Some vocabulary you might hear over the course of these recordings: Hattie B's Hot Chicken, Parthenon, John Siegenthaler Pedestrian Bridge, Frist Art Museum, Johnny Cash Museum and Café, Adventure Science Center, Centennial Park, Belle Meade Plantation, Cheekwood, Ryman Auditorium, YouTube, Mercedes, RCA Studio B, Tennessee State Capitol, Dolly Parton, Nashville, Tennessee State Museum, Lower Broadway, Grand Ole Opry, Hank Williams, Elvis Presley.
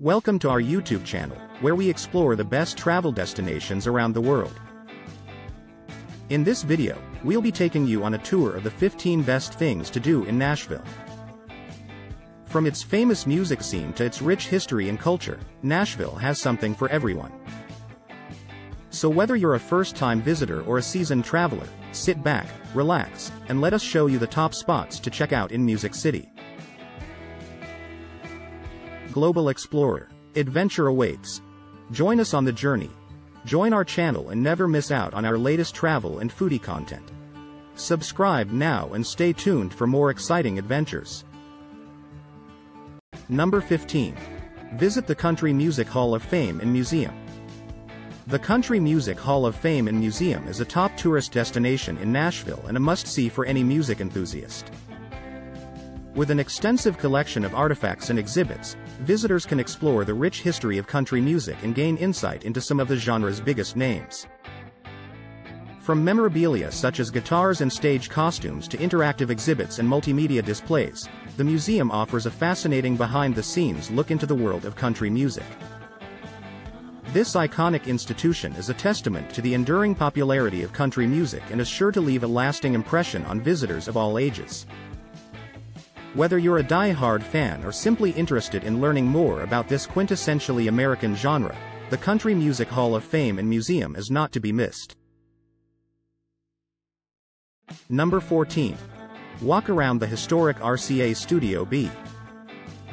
Welcome to our YouTube channel, where we explore the best travel destinations around the world. In this video, we'll be taking you on a tour of the 15 best things to do in Nashville. From its famous music scene to its rich history and culture, Nashville has something for everyone. So whether you're a first-time visitor or a seasoned traveler, sit back, relax, and let us show you the top spots to check out in Music City. Global Explorer. Adventure awaits. Join us on the journey. Join our channel and never miss out on our latest travel and foodie content. Subscribe now and stay tuned for more exciting adventures. Number 15. Visit the Country Music Hall of Fame and Museum. The Country Music Hall of Fame and Museum is a top tourist destination in Nashville and a must-see for any music enthusiast. With an extensive collection of artifacts and exhibits, visitors can explore the rich history of country music and gain insight into some of the genre's biggest names. From memorabilia such as guitars and stage costumes to interactive exhibits and multimedia displays, the museum offers a fascinating behind-the-scenes look into the world of country music. This iconic institution is a testament to the enduring popularity of country music and is sure to leave a lasting impression on visitors of all ages. Whether you're a die-hard fan or simply interested in learning more about this quintessentially American genre, the Country Music Hall of Fame and Museum is not to be missed. Number 14. Walk around the historic RCA Studio B.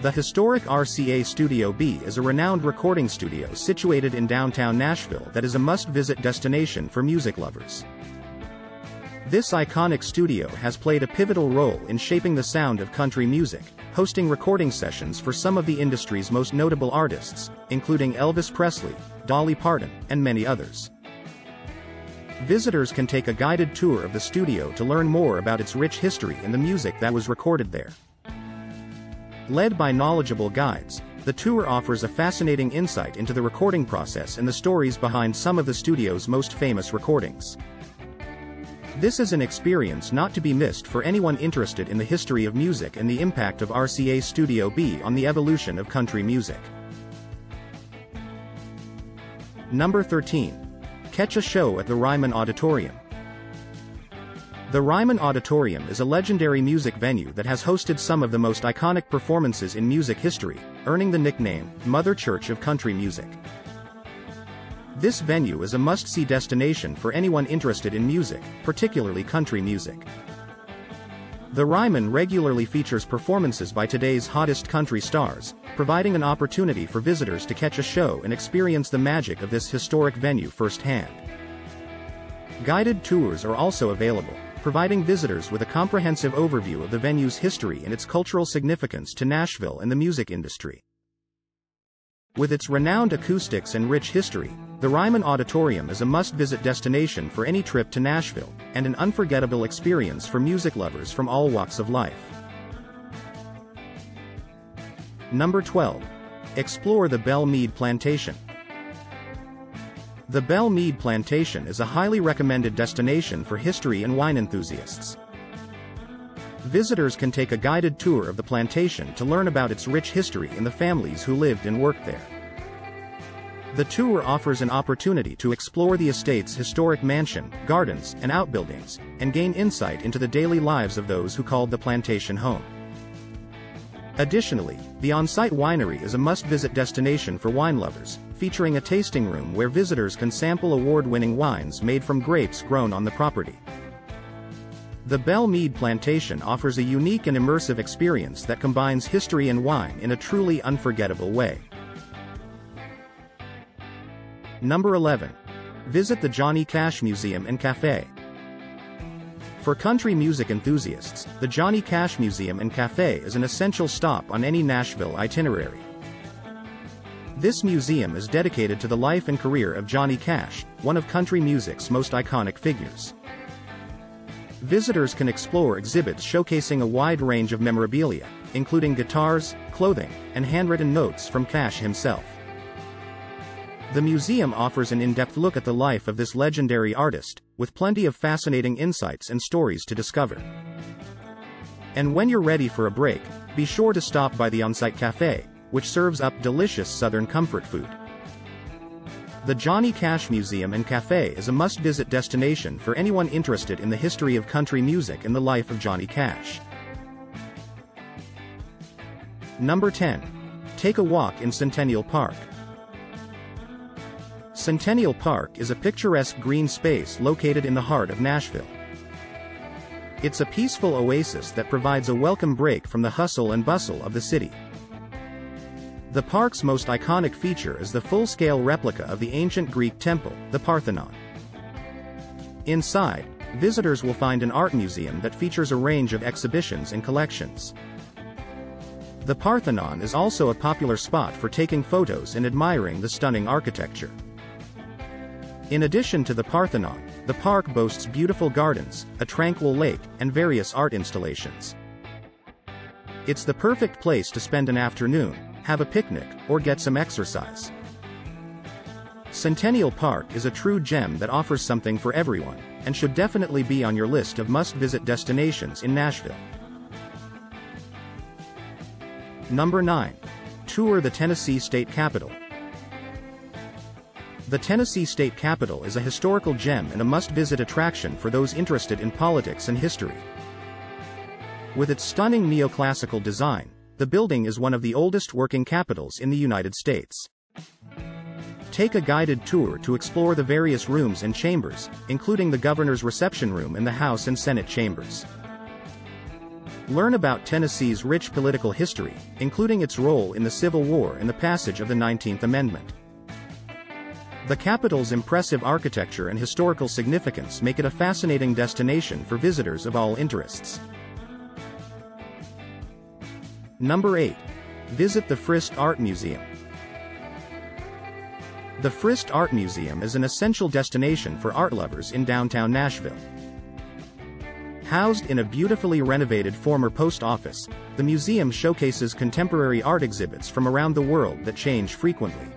The historic RCA Studio B is a renowned recording studio situated in downtown Nashville that is a must-visit destination for music lovers. This iconic studio has played a pivotal role in shaping the sound of country music, hosting recording sessions for some of the industry's most notable artists, including Elvis Presley, Dolly Parton, and many others. Visitors can take a guided tour of the studio to learn more about its rich history and the music that was recorded there. Led by knowledgeable guides, the tour offers a fascinating insight into the recording process and the stories behind some of the studio's most famous recordings. This is an experience not to be missed for anyone interested in the history of music and the impact of RCA Studio B on the evolution of country music. Number 13. Catch a show at the Ryman Auditorium. The Ryman Auditorium is a legendary music venue that has hosted some of the most iconic performances in music history, earning the nickname, Mother Church of Country Music. This venue is a must-see destination for anyone interested in music, particularly country music. The Ryman regularly features performances by today's hottest country stars, providing an opportunity for visitors to catch a show and experience the magic of this historic venue firsthand. Guided tours are also available, providing visitors with a comprehensive overview of the venue's history and its cultural significance to Nashville and the music industry. With its renowned acoustics and rich history, the Ryman Auditorium is a must-visit destination for any trip to Nashville, and an unforgettable experience for music lovers from all walks of life. Number 12. Explore the Belle Meade Plantation. The Belle Meade Plantation is a highly recommended destination for history and wine enthusiasts. Visitors can take a guided tour of the plantation to learn about its rich history and the families who lived and worked there. The tour offers an opportunity to explore the estate's historic mansion, gardens, and outbuildings, and gain insight into the daily lives of those who called the plantation home. Additionally, the on-site winery is a must-visit destination for wine lovers, featuring a tasting room where visitors can sample award-winning wines made from grapes grown on the property. The Belle Meade Plantation offers a unique and immersive experience that combines history and wine in a truly unforgettable way. Number 11. Visit the Johnny Cash Museum and Café. For country music enthusiasts, the Johnny Cash Museum and Café is an essential stop on any Nashville itinerary. This museum is dedicated to the life and career of Johnny Cash, one of country music's most iconic figures. Visitors can explore exhibits showcasing a wide range of memorabilia, including guitars, clothing, and handwritten notes from Cash himself. The museum offers an in-depth look at the life of this legendary artist, with plenty of fascinating insights and stories to discover. And when you're ready for a break, be sure to stop by the on-site cafe, which serves up delicious Southern comfort food. The Johnny Cash Museum and Café is a must-visit destination for anyone interested in the history of country music and the life of Johnny Cash. Number 10. Take a walk in Centennial Park. Centennial Park is a picturesque green space located in the heart of Nashville. It's a peaceful oasis that provides a welcome break from the hustle and bustle of the city. The park's most iconic feature is the full-scale replica of the ancient Greek temple, the Parthenon. Inside, visitors will find an art museum that features a range of exhibitions and collections. The Parthenon is also a popular spot for taking photos and admiring the stunning architecture. In addition to the Parthenon, the park boasts beautiful gardens, a tranquil lake, and various art installations. It's the perfect place to spend an afternoon, have a picnic, or get some exercise. Centennial Park is a true gem that offers something for everyone, and should definitely be on your list of must-visit destinations in Nashville. Number 9. Tour the Tennessee State Capitol. The Tennessee State Capitol is a historical gem and a must-visit attraction for those interested in politics and history. With its stunning neoclassical design, the building is one of the oldest working capitals in the United States. Take a guided tour to explore the various rooms and chambers, including the Governor's Reception Room and the House and Senate chambers. Learn about Tennessee's rich political history, including its role in the Civil War and the passage of the 19th Amendment. The Capitol's impressive architecture and historical significance make it a fascinating destination for visitors of all interests. Number 8. Visit the Frist Art Museum. The Frist Art Museum is an essential destination for art lovers in downtown Nashville. Housed in a beautifully renovated former post office, the museum showcases contemporary art exhibits from around the world that change frequently.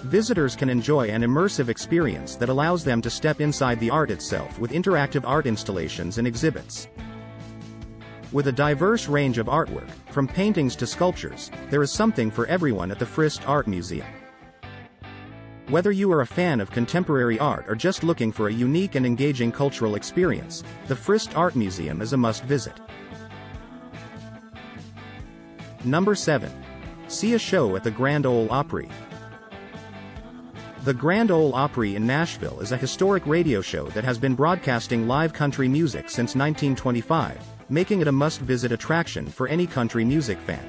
Visitors can enjoy an immersive experience that allows them to step inside the art itself with interactive art installations and exhibits. With a diverse range of artwork, from paintings to sculptures, there is something for everyone at the Frist Art Museum. Whether you are a fan of contemporary art or just looking for a unique and engaging cultural experience, the Frist Art Museum is a must-visit. Number 7. See a show at the Grand Ole Opry. The Grand Ole Opry in Nashville is a historic radio show that has been broadcasting live country music since 1925. Making it a must-visit attraction for any country music fan.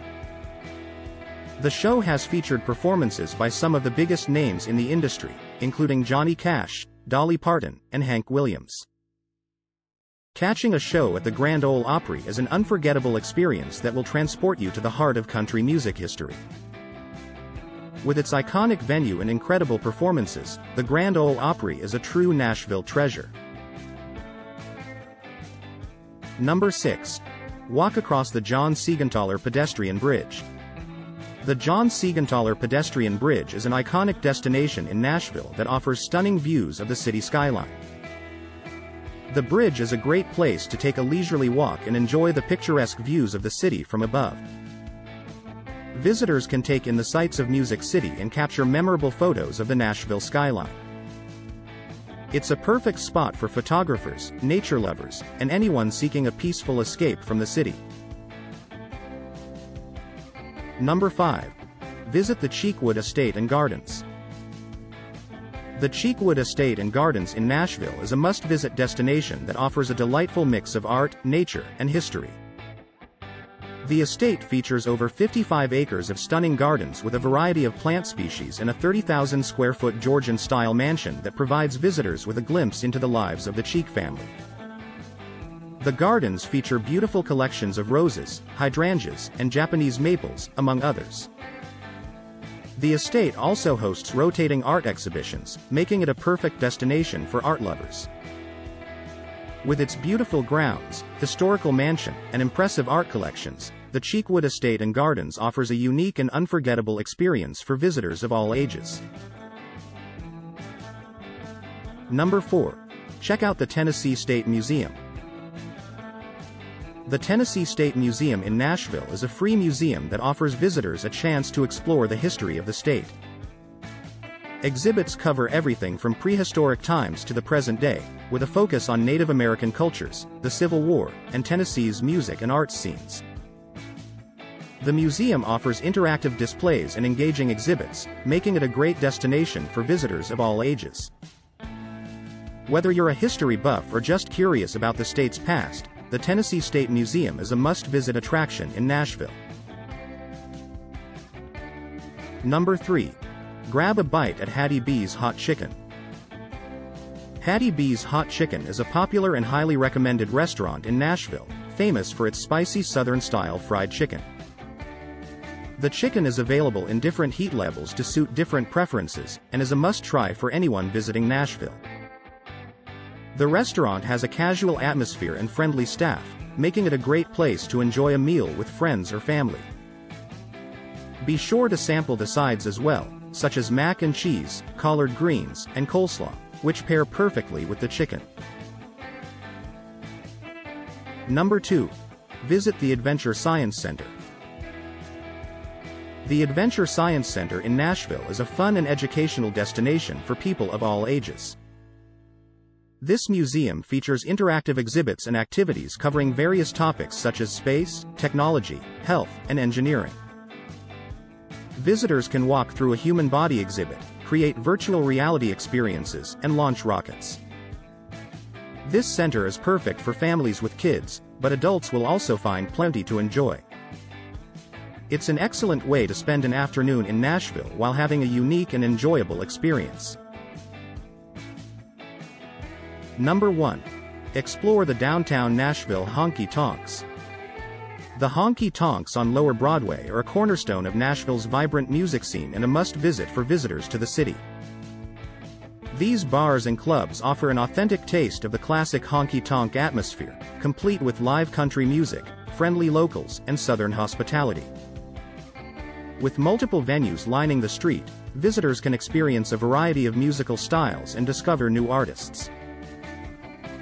The show has featured performances by some of the biggest names in the industry, including Johnny Cash, Dolly Parton, and Hank Williams. Catching a show at the Grand Ole Opry is an unforgettable experience that will transport you to the heart of country music history. With its iconic venue and incredible performances, the Grand Ole Opry is a true Nashville treasure. Number 6. Walk across the John Siegenthaler Pedestrian Bridge. The John Siegenthaler Pedestrian Bridge is an iconic destination in Nashville that offers stunning views of the city skyline. The bridge is a great place to take a leisurely walk and enjoy the picturesque views of the city from above. Visitors can take in the sights of Music City and capture memorable photos of the Nashville skyline. It's a perfect spot for photographers, nature lovers, and anyone seeking a peaceful escape from the city. Number 5. Visit the Cheekwood Estate and Gardens. The Cheekwood Estate and Gardens in Nashville is a must-visit destination that offers a delightful mix of art, nature, and history. The estate features over 55 acres of stunning gardens with a variety of plant species and a 30,000-square-foot Georgian-style mansion that provides visitors with a glimpse into the lives of the Cheek family. The gardens feature beautiful collections of roses, hydrangeas, and Japanese maples, among others. The estate also hosts rotating art exhibitions, making it a perfect destination for art lovers. With its beautiful grounds, historical mansion, and impressive art collections, the Cheekwood Estate and Gardens offers a unique and unforgettable experience for visitors of all ages. Number 4. Check out the Tennessee State Museum. The Tennessee State Museum in Nashville is a free museum that offers visitors a chance to explore the history of the state. Exhibits cover everything from prehistoric times to the present day, with a focus on Native American cultures, the Civil War, and Tennessee's music and arts scenes. The museum offers interactive displays and engaging exhibits, making it a great destination for visitors of all ages. Whether you're a history buff or just curious about the state's past, the Tennessee State Museum is a must-visit attraction in Nashville. Number 3. Grab a bite at Hattie B's Hot Chicken. Hattie B's Hot Chicken is a popular and highly recommended restaurant in Nashville, famous for its spicy Southern-style fried chicken. The chicken is available in different heat levels to suit different preferences, and is a must-try for anyone visiting Nashville. The restaurant has a casual atmosphere and friendly staff, making it a great place to enjoy a meal with friends or family. Be sure to sample the sides as well, such as mac and cheese, collard greens, and coleslaw, which pair perfectly with the chicken. Number 2. Visit the Adventure Science Center. The Adventure Science Center in Nashville is a fun and educational destination for people of all ages. This museum features interactive exhibits and activities covering various topics such as space, technology, health, and engineering. Visitors can walk through a human body exhibit, create virtual reality experiences, and launch rockets. This center is perfect for families with kids, but adults will also find plenty to enjoy. It's an excellent way to spend an afternoon in Nashville while having a unique and enjoyable experience. Number 1. Explore the downtown Nashville Honky Tonks. The Honky Tonks on Lower Broadway are a cornerstone of Nashville's vibrant music scene and a must-visit for visitors to the city. These bars and clubs offer an authentic taste of the classic honky-tonk atmosphere, complete with live country music, friendly locals, and southern hospitality. With multiple venues lining the street, visitors can experience a variety of musical styles and discover new artists.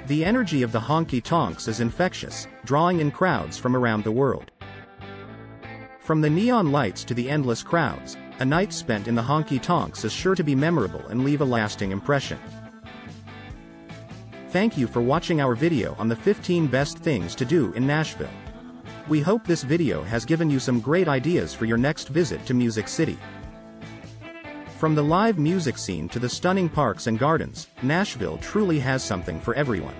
The energy of the honky tonks is infectious, drawing in crowds from around the world. From the neon lights to the endless crowds, a night spent in the honky tonks is sure to be memorable and leave a lasting impression. Thank you for watching our video on the 15 best things to do in Nashville. We hope this video has given you some great ideas for your next visit to Music City. From the live music scene to the stunning parks and gardens, Nashville truly has something for everyone.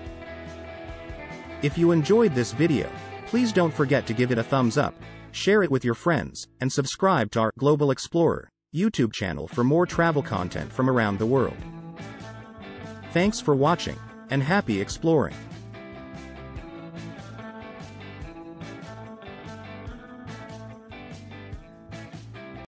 If you enjoyed this video, please don't forget to give it a thumbs up, share it with your friends, and subscribe to our Global Explorer YouTube channel for more travel content from around the world. Thanks for watching, and happy exploring!